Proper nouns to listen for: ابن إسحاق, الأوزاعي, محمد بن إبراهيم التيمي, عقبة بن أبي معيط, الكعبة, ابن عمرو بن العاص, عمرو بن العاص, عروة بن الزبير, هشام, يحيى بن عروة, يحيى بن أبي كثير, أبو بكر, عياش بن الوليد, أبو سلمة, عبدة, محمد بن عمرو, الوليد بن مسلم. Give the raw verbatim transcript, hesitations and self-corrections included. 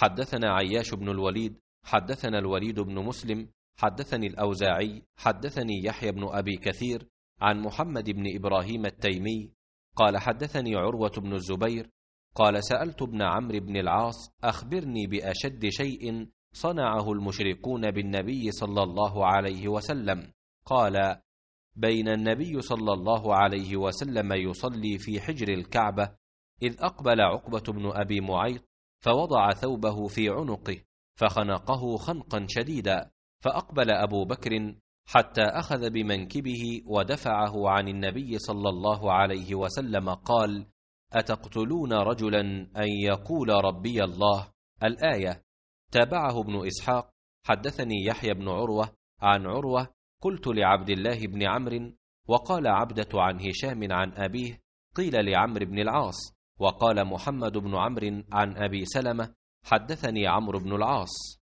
حدثنا عياش بن الوليد حدثنا الوليد بن مسلم حدثني الأوزاعي حدثني يحيى بن أبي كثير عن محمد بن إبراهيم التيمي قال حدثني عروة بن الزبير قال سألت ابن عمرو بن العاص أخبرني بأشد شيء صنعه المشركون بالنبي صلى الله عليه وسلم قال بين النبي صلى الله عليه وسلم يصلي في حجر الكعبة إذ أقبل عقبة بن أبي معيط فوضع ثوبه في عنقه فخنقه خنقا شديدا فأقبل أبو بكر حتى أخذ بمنكبه ودفعه عن النبي صلى الله عليه وسلم قال أتقتلون رجلا أن يقول ربي الله الآية. تابعه ابن إسحاق حدثني يحيى بن عروة عن عروة قلت لعبد الله بن عمرو وقال عبدة عن هشام عن أبيه قيل لعمرو بن العاص وقال محمد بن عمرو عن أبي سلمة حدثني عمرو بن العاص.